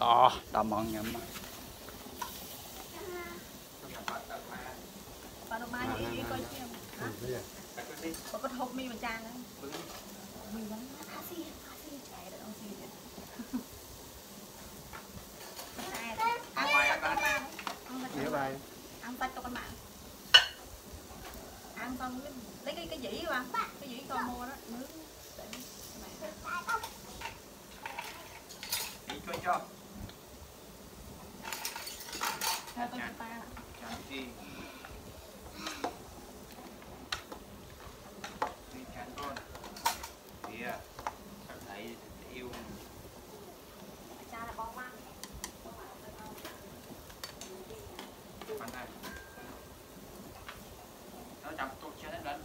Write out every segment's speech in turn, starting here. đó đào mòn nhầm lấy cái dĩ mà cái dĩ con mua đó nướng để cho ta đi con kìa thấy yêu cha là con má con này nó chọc tôi cho đến đến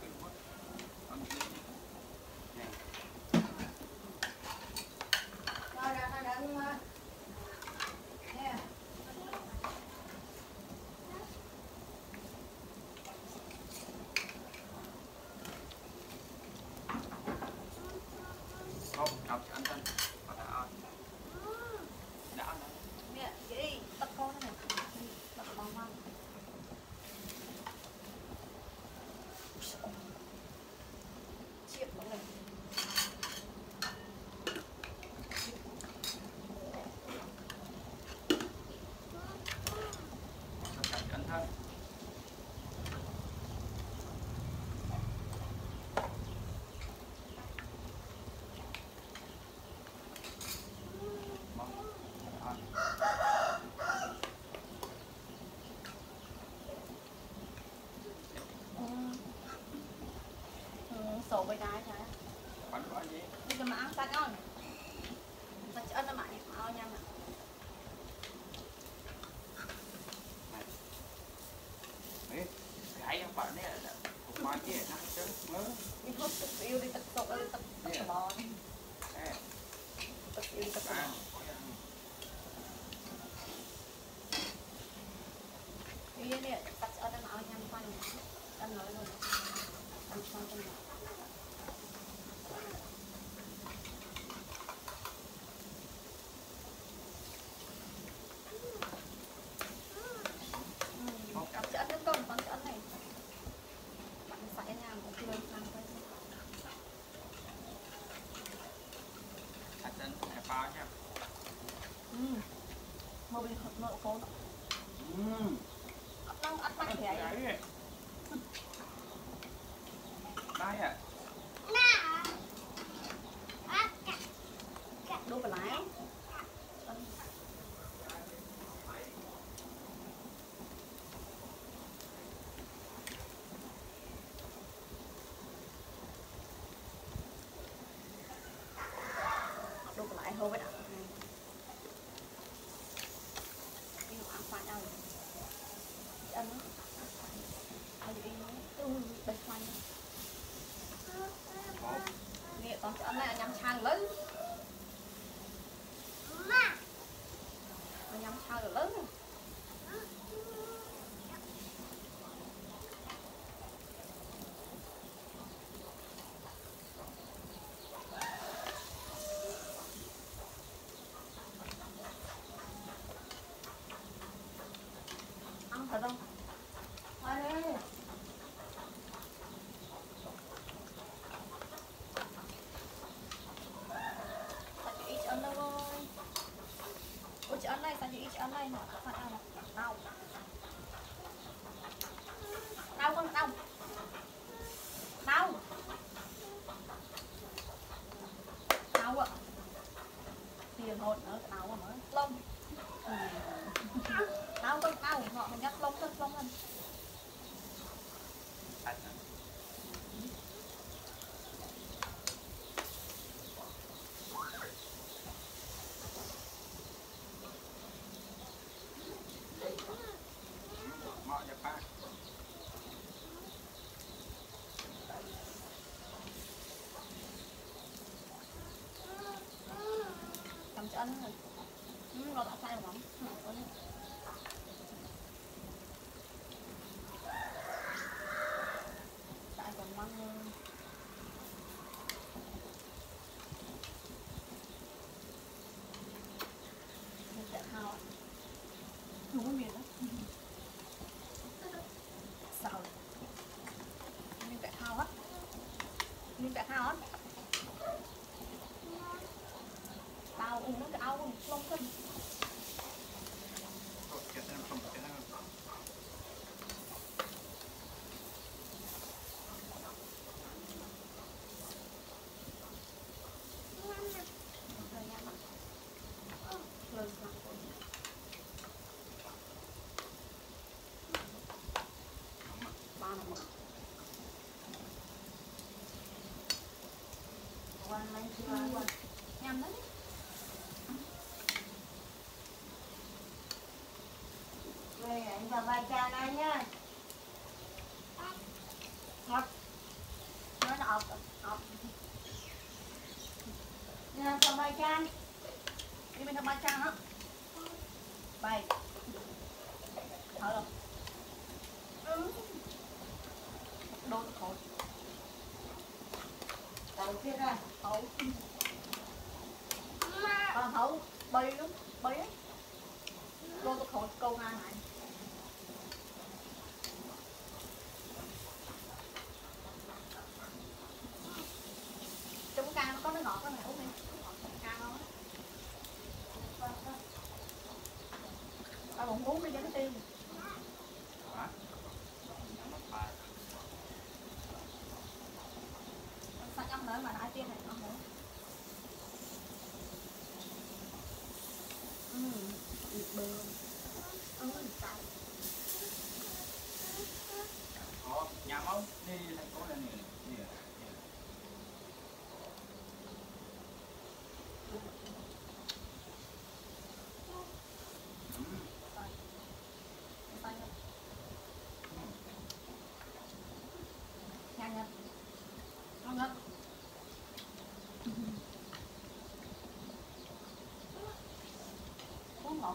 bây giờ chứ. Bánh có gì? Bây giờ mà ăn sạch không? Sạch ăn nó mặn ao nhâm ạ. Đấy, cái ăn bạn đấy là cục mai kia nó chứ. Mớ. Đi hút tự yêu đi tập đi tập bò đi. Nè. Tập yêu tập ăn. Đi đi, sạch ăn nó ao nhâm con. Ăn nói luôn. Ăn xong rồi. Hô với đậu đi ăn khoai đâu ăn nó ăn gì nó tương bạch khoai nghe con ăn này nhắm sang lớn nhắm sang lớn ăn rồi, nó đã sai rồi không? Tại còn măng hơn. Mình Và ba cha này nha. Ngọt. Nó ngọt. Ngọt. Nha, còn ba cha. Đi bên thằng ba cha đó. Bay. Thở không? Đôi khổ. Thở kia ra. Thở. Còn thở. Bay lắm. Bay ấy. Đôi khổ câu ngang này.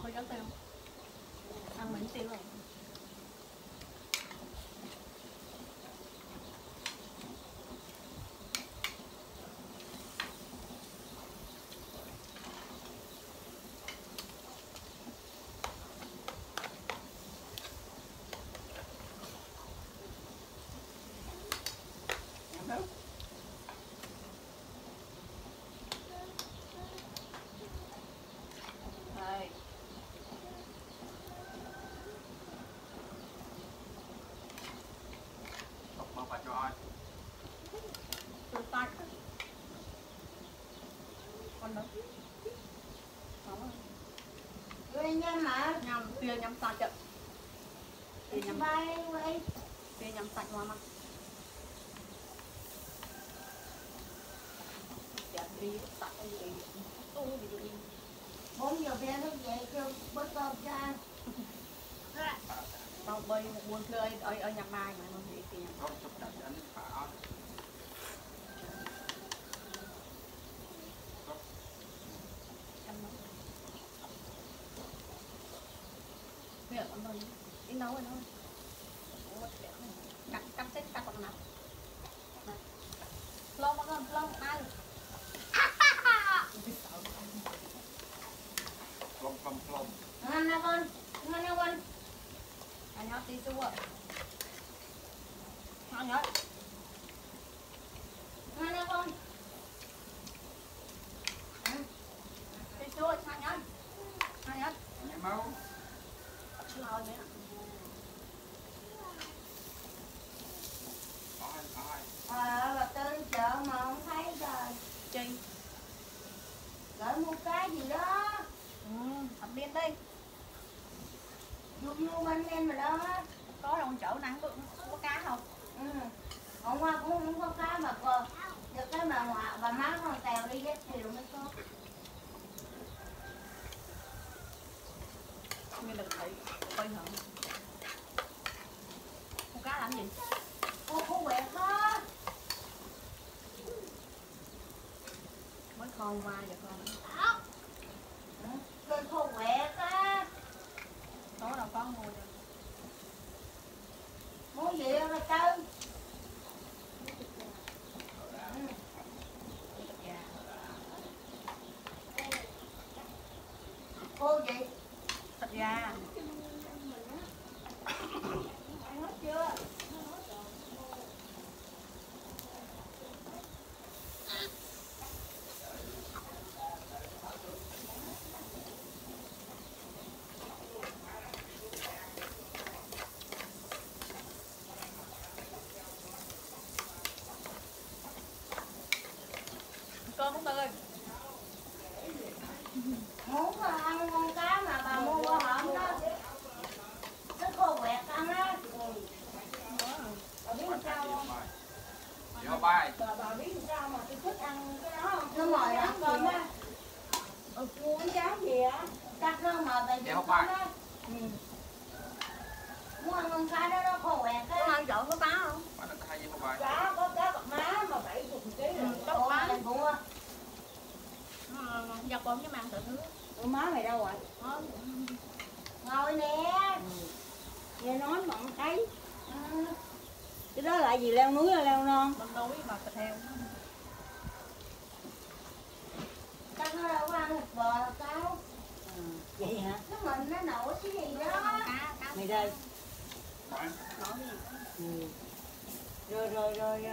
Hơi tiêu. Ăn miễn tiêu rồi. Tiêu nhắm sạch ạ. Tiêu nhắm bay quay. Tiêu nhắm sạch ngoài mặt. Dạ đi sạch cái gì. Tôi bị đi. 4 giờ về lúc dậy kêu bớt tôm cho ăn. Tao bay một buồn thưa ở nhà mai mà nó bị tiêu nhắm. Đi nấu rồi thôi. Cắt chết cắt bằng mặt. Lông bằng con, lông bằng ai. Lông bằng lông. Ngon nè con. Anh nhớ tí xua. Ngon nhớ. Ngon nè con. Tí xua, ngon nhớ. Ngon nhớ. Nè mau. Thôi mẹ. Bà tư chợ mà không thấy rồi. Chị gửi mua cái gì đó. Tập điên đi. Vô mua bên em rồi đó. Có đâu chợ nắng có cá không? Hôm qua cũng không có cá mà còn. Được cái bà ngoại bà má con tèo đi hết chiều mới có. Mình đừng thấy coi hưởng. Cô cá làm gì? Cô quẹt đó. Mới con qua giờ con. Con cô quẹt á. Tối đâu con ngồi rồi. Muốn gì đâu mà tư. Cô gì? Dạ. Ăn hết chưa? muốn ăn con cá mà bà mua qua hổm đó, tức cô quẹt ăn á. Bà biết làm sao không? Bà biết làm sao mà tôi thích ăn cái đó không? Nó mời lắm cơm á. Mua cái cá gì á, cắt nó mời về cho con á. Muốn ăn con cá đó, cô quẹt á. Muốn ăn trộn có cá không? Cá, có cá bạc má mà 70 kg rồi. Có má mình cũng á. Giờ con với mang tự hứa. Ủa má mày đâu rồi? Không. Ngồi nè. Nghe nói mà không thấy. Cái đó lại gì leo núi hay leo non? Con đuối mà thịt heo. Tao nó đâu có ăn thịt bò tao. Vậy hả? Nó mình nó nổi cái gì đó. Mày đây. Nổi cái gì? Rồi. Rồi.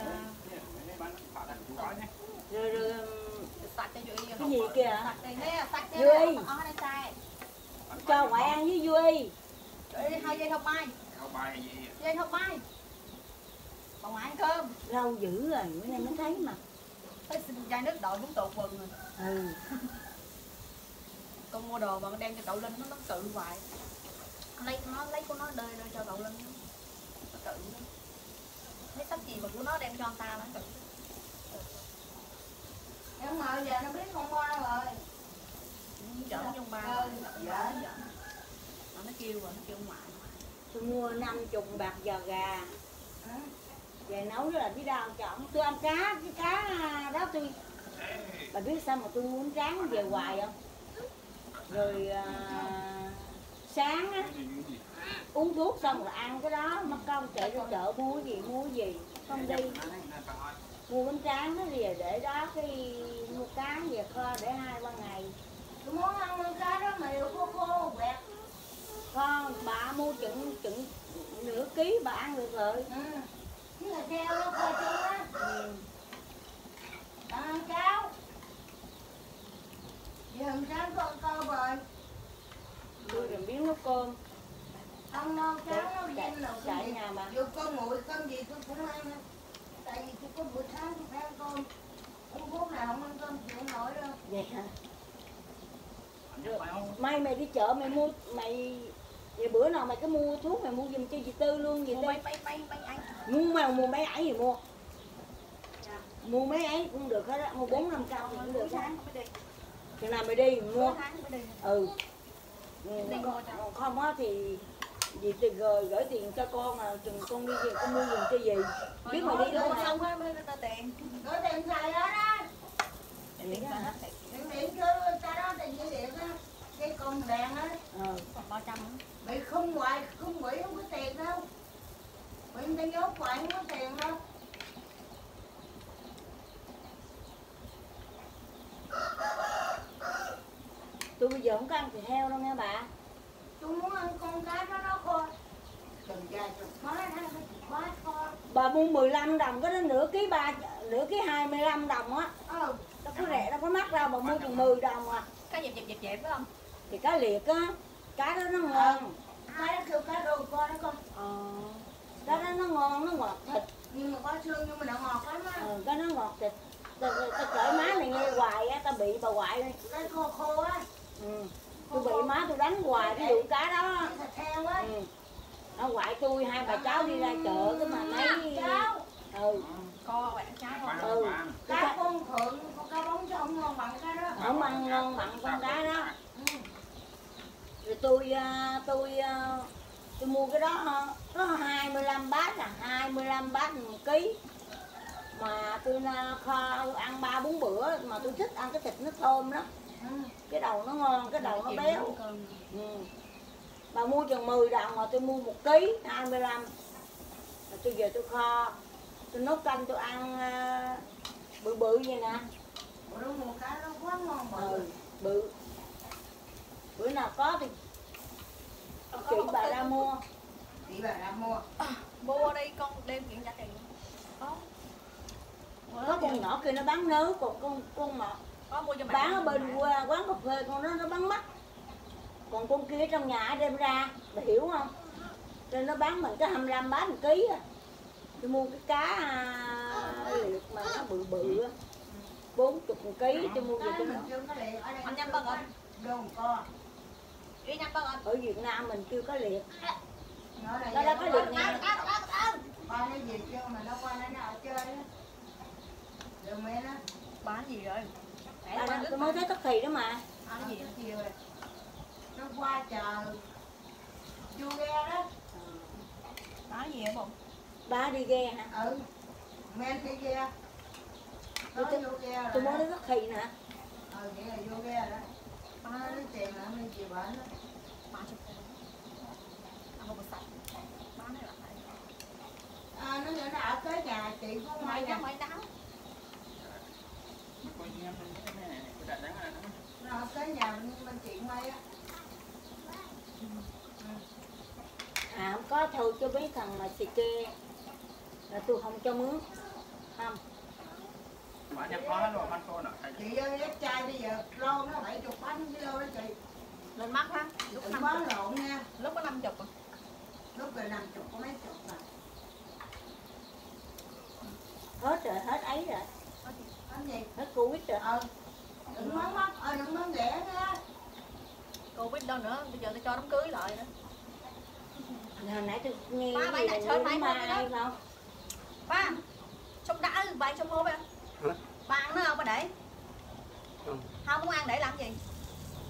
Cái gì kìa? Duy. Cho ngoại ăn với Duy. Hai dây không bay. Dây không bay. Bà ngoại ăn cơm. Lâu dữ rồi, bữa nay mới thấy mà. Thấy chai nước đội cũng tột quần rồi. Ừ. Con mua đồ mà con đem cho cậu Linh nó tự hoài. Lấy của nó đơi cho cậu Linh. Nó tự. Thấy tóc gì mà của nó đem cho người ta nó tự. Nhưng mà giờ nó biết con ba rồi. Giỡn với ông ba. Giỡn. Nó kêu rồi, nó kêu ngoại. Tôi mua 50 bạc giò gà. Về nấu rất là biết đau chọn. Tôi ăn cá, cái cá đó tôi. Bà biết sao mà tôi muốn tráng về hoài không? Rồi sáng á, uống thuốc xong rồi ăn cái đó. Mất công chạy ra chợ mua gì. Không đi. Mua bánh tráng nó về để đó, cái mua cá về kho để 2-3 ngày. Tôi muốn ăn con cá đó mà đều cô quẹt. Con bà mua chừng nửa ký bà ăn được rồi. Chứ là theo nó coi chứ á. Bà ăn cháo. Vì hôm sáng con cơm rồi. Tôi làm miếng nấu cơm. Ăn nấu cháo nấu dinh nấu cái gì. Dù con nguội cơm gì tôi cũng ăn. Tại vì tôi có buổi sáng tôi phải ăn cơm. Uống thuốc nào không ăn cơm chịu nổi đâu. Vậy hả? Mai mày đi chợ mày mua mày. Vậy bữa nào mày cứ mua thuốc mày mua giùm cho dì Tư luôn vậy. Mua mấy ấy. Mua mấy ấy thì mua. Dạ. Mua mấy ấy cũng được hết á, mua 4-5 cân cũng được. Chừng nào mày đi mua. Ừ. Không á thì dì Tư gửi tiền cho con à, chừng con đi về con mua giùm cho dì. Biết mày đi đâu không á, mới tao tiền. Gửi tiền xài đó đó. Tiền điện cho ta đó, tiền dữ điện á. Cái con đèn á. Còn 300 á. Bị khung hoài, khung quỷ không có tiền đâu. Bị người ta nhốt hoài không có tiền đâu. Tôi bây giờ không có ăn thịt heo đâu nha bà. Tôi muốn ăn con cá đó đó cô. Chừng dài chừng quá con. Bà mua 15 đồng cái đó nửa ký 25 đồng á. Nó có rẻ, nó có mắc ra bà mua chừng 10 đồng à. Cá dẹp phải không? Thì cá liệt á, cá đó nó ngon. Cá đó kêu cá đôi con đó con. Cá đó nó ngon, nó ngọt thịt. Nhưng mà có xương nhưng mà nó ngọt lắm á. Cá nó ngọt thịt. Ta cởi má này nghe hoài á, ta bị bà ngoại này. Nó khô á. Tôi bị má tôi đánh hoài cái vụ cá đó. Thịt heo á. Nó ngoại tôi, hai bà cháu đi ra chợ cái mà mấy. Cháu. Co bạn cháu. Cá con thượng, con cá bóng chứ không ngon bằng cá đó. Không ăn ngon bằng con cá đó. Rồi tôi mua cái đó nó 25 bát à, 25 bát 1 kg. Mà tôi kho ăn 3-4 bữa mà tôi thích ăn cái thịt nó thơm đó. Cái đầu nó ngon, cái đầu nó béo. Bà mua chừng 10 đồng mà tôi mua 1 kg 25. Rồi tôi về tôi kho. Tôi nấu canh tôi ăn bự vậy nè. Bữa đó mua cá nó quá ngon bự. Bữa nào có thì chị bà ra mua. Chị bà ra mua. Mua đi con đem chuyện trả tiền. Có con nhỏ kia nó bán nớ, còn con mà bán ở bên quán cà phê con đó nó bán mắc. Còn con kia trong nhà đem ra, bà hiểu không? Nên nó bán mình cái 25 bát 1 kg à. Tôi mua cái cá liệt mà nó bự á, 40 kg tôi mua về tôi. Anh Nhâm bận Đúng con. Ý nhắc bác ơi, ở Việt Nam mình chưa có liệt. Nó đã có liệt nè. Ba nói gì chứ mà nó qua nó ở chơi á. Đường mẹ nó. Bán gì rồi? Tôi mới thấy tức thì đó mà. Ăn gì chiều rồi. Nó qua chờ vô ghe đó. Bán gì hả bụng? Ba đi ghe hả? Ừ. Men đi ghe. Nó vô ghe rồi. Tôi mới thấy tức thì nè. Ừ, vậy là vô ghe rồi đó. Ba lấy tiền là mình chịu bệnh đó. Ba chụp con. Ăn một sạch. Ba nói là phải. À, nó nữa nó ở tới nhà chị có mai nha. Mai đắng. Nó tới nhà bên chị Mai á. À, không có thôi cho biết thằng mà chị kia là tôi không cho mướn. Không. Mà nhập có luôn ăn cô nè. Chị ơi, ép chai bây giờ lô nó 70 bánh kg đó chị. Lên mắc lắm. Lúc nó lộn nha. Lúc có 50. Lúc rồi 50 có mấy chục mà. Hết rồi, hết ấy rồi. Hết gì? Hết Covid rồi. Ừ. Đừng nói mắc, đừng nói rẻ nữa. Covid đâu nữa, bây giờ tôi cho đám cưới lại nữa. Hồi nãy tôi nghe ba bảy đại sớm phải không? Không. Ba, trong đã vậy trong hố vậy. Ba ăn nữa không ba để? Không. Không muốn ăn để làm gì?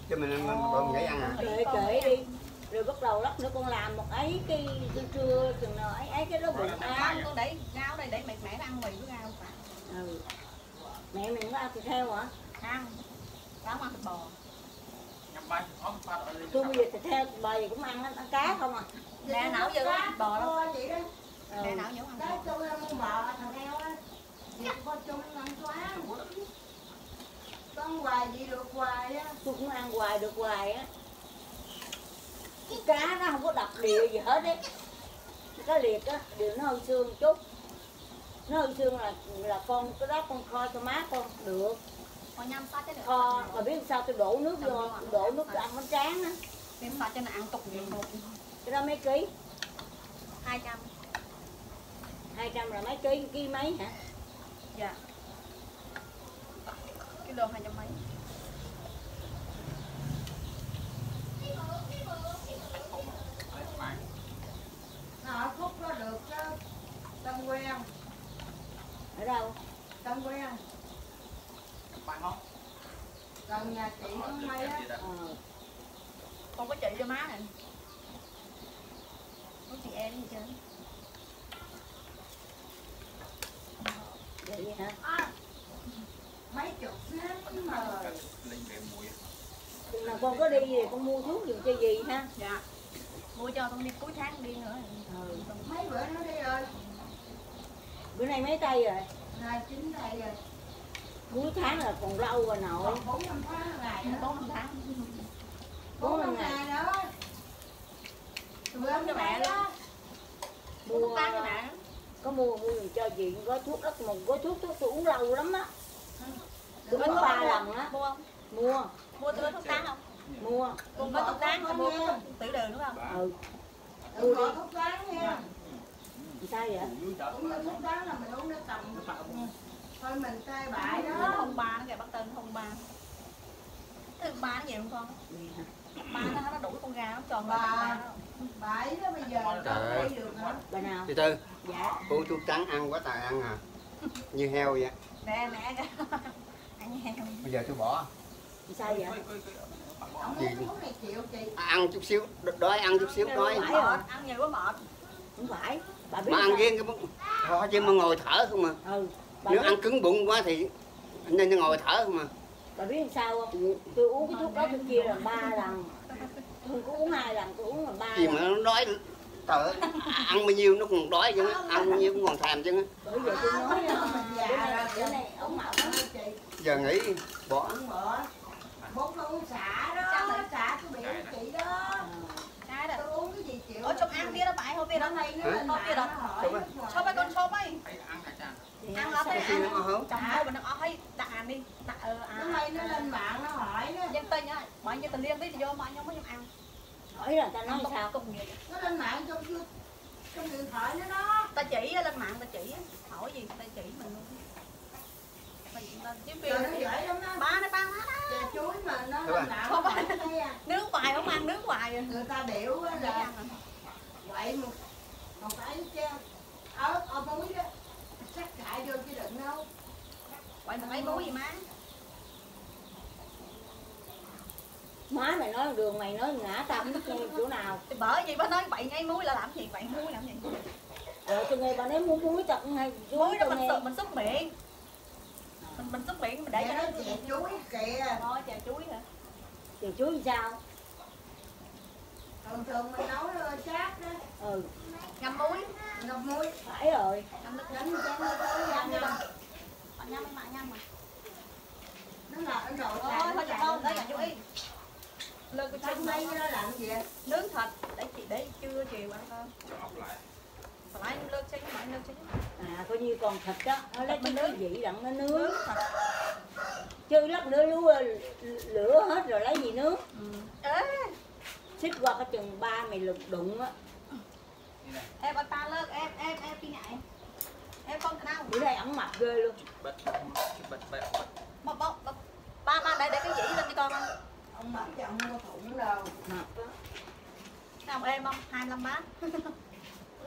Chứ mình còn dễ ăn à? Kệ đi. Rồi bắt đầu lát nữa con làm một ấy cái trưa chừng nào ấy cái đó bụng ăn con để rau đây để mẹ ăn mì với rau phải. Ừ. Mẹ mình có ăn thịt heo hả? Ăn. Cháu ăn thịt bò. Tôi bây giờ thịt heo thịt bò gì cũng ăn, ăn cá không à. Mẹ não giờ ăn thịt bò đâu. Mẹ não vẫn ăn cá. Tôi ăn bò thằng heo á. Việc con chung ăn quá. Con hoài gì được hoài á. Tôi cũng ăn hoài được hoài á. Cái cá nó không có đặc địa gì hết đấy. Cá liệt á, điều nó hơi xương chút. Nó hơi xương là con cái đó con kho cho má con được. Còn nhâm sao chứ được. Kho, mà biết sao tôi đổ nước vô, đổ nước cho ăn bánh tráng á. Nếu mà cho nó ăn cục gì một. Cái đó mấy ký? 200. 200 là mấy ký, ký mấy hả? Dạ. Cái đồ 200 mấy. Ở Phúc nó được Tân Quen. Ở đâu? Tân Quen. Bạn không? Gần nhà chị con May á. Con có chị cho má này. Có chị em gì chứ? Vậy hả? À, mấy chục hết mà. Chừng nào con có đi thì con mua thuốc dùng cho gì ha? Dạ. Mua cho con đi cuối tháng đi nữa. Ừ. Mấy bữa nó đi rồi. Bữa nay mấy tay rồi? Nay 9 tay rồi. Cuối tháng là còn lâu rồi nội. Còn 4-5 tháng ngày nữa. 4-5 tháng. 4-5 ngày nữa. Tụi ấm cho mẹ luôn. Mua cho mẹ. Có mua gì cho chị gói thuốc đất mùng, gói thuốc tôi uống lâu lắm á. Tôi uống 3 lần á. Mua không? Mua. Mua tôi gói thuốc tán không? Mua. Con có thuốc tán không? Mua tiểu đường đúng không? Ừ. Tôi có thuốc tán nha. Sao vậy? Uống cái thuốc tán là mình uống nó tầm thôi mình tê bại đó. Không ba nó kìa bác Tân không ba. Thứ ba nó nhiều không con? Ba nó đuổi con gà nó tròn ba. Bảy đó bây giờ không đi được hả? Bà nào? Chị Tư. Dạ. Cô thuốc tán ăn quá tài ăn à. Như heo vậy. Nè mẹ kìa. Ăn heo. Bây giờ tôi bỏ. Sao vậy? Ăn chút xíu, đói ăn chút xíu đói. Ăn nhiều quá mệt. Không phải. Bà biết mà ăn riêng cái bụng. Thôi chứ mà ngồi thở không mà. Ừ. Nếu ăn cứng bụng quá thì nên ngồi thở không mà. Bà biết làm sao không? Tôi uống cái thuốc đó tôi chia là 3 lần. Tôi có uống 2 lần, tôi uống là 3 lần. Gì mà nó đói tợ. Ăn bao nhiêu nó còn đói chứ. Ăn bao nhiêu cũng còn thèm chứ. Bởi vậy tôi nói bữa nay ống mạo đó chị. Giờ nghỉ bỏ. Bố tôi uống xả đó. Xả tôi bị chị đó. Tôi uống cái gì chịu. Ở trong ăn bia đó bại không bia đó. Không bia đó. Sốp ấy con sốp ấy. Ăn ở đây ăn chồng tôi mà nó hỏi đàn đi nó lên mạng nó hỏi đó dân tin á mọi người tình liên tí thì vô mọi người không có ăn hỏi rồi ta nói sao công nghiệp nó lên mạng trong điện thoại nó đó ta chỉ lên mạng ta chỉ hỏi gì ta chỉ mình luôn Nước hoài không ăn nước hoài. Người ta biểu là quậy một cái ớt ở muối đó, sắc hại vô chứ đựng đâu. Quậy một cái muối gì má. Má mày nói đường mày nói ngã tâm chỗ nào. Bởi vì bà nói bậy ngay muối là làm gì, bậy muối làm gì. Rồi từ ngày bà nói muốn muối tật hay muối đó mình xúc miệng. Mình xúc miệng mình để cho nó chè chuối kìa. Thôi chè chuối hả? Chè chuối làm sao? Thường thường mình nấu chát đó. Ừ. Ngâm muối. Ngâm muối. Phải rồi. Ngâm nước chấm chén muối ngâm ngâm. Bạn ngâm mà ngâm mà. Nó là ở rồi. Thôi thôi con để chú ý. Lơ cái trứng mây nó làm gì vậy? Nướng thịt để chị để trưa chiều ăn thôi. Phải lơ trứng mây lơ trứng. À coi như còn thịt đó, nó lấy cái nước vị đặng nó nướng thịt. Chứ lát nữa lửa hết rồi lấy gì nướng. Ê, xích qua cái chừng ba mày lục đụng á. Em bà ta lơ em đi nhảy. Em con nào? Bữa nay ẩm mập ghê luôn. Bật. Ba để cái dĩ lên đi con. Ông bán cho ông mua thủng đâu. Mập á. Sao em không? 25 bán.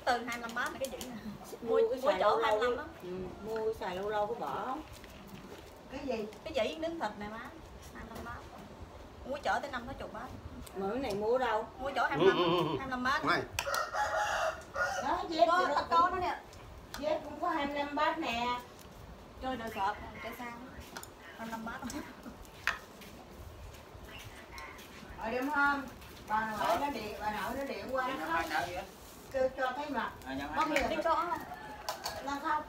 Từ 25 bán là cái dĩ nè. Mua chỗ 25 á. Mua cái xài lâu lâu có bỏ. Cái gì? Cái dĩ nướng thịt này má. 25 bán. Mua chỗ tới 5-60 bán. Mà cái này mua đâu? Mua chỗ 25 bán. Đó, dép của nó có nè. Dép cũng có 25 bán nè. Trời đời sợp, trời sang. 25 bán. Ở đêm hôm, bà nội nó điện qua nó khóc. Kêu cho thấy mặt. Bắt liền cái chỗ không? Nó khóc.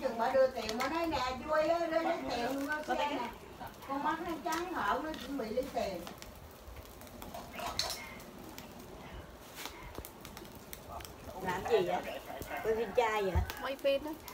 Chừng bà đưa tiền bà nói nè vui á, nó lấy tiền nó xe nè. Con mắt nó trắng hở, nó chuẩn bị lấy tiền. Làm gì vậy? Quay phim trai vậy? Quay phim đó.